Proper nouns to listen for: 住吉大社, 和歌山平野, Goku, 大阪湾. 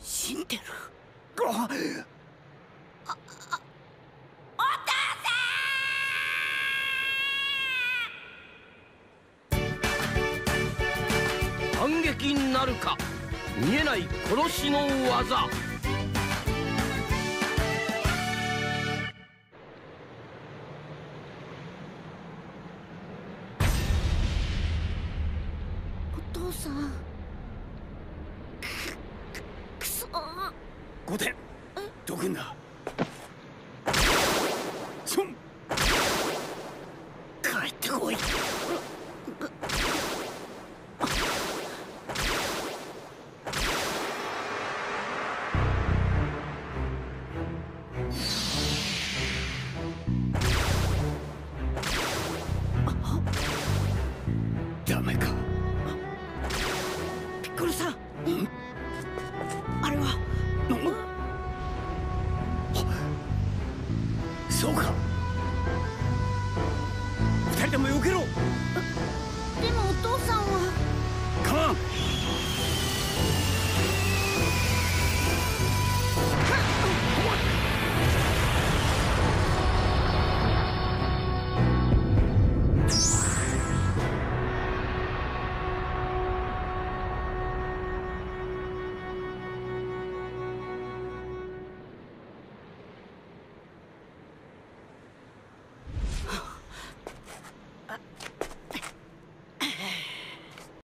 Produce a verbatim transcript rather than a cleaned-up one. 死んでる。ああ、お父さん！反撃なるか。見えない殺しの技。お父さん。く、くそ。ごてん。どくんだ。そん。帰ってこい。そうか、ふたりとも避けろ。でもお父さんは。カモン。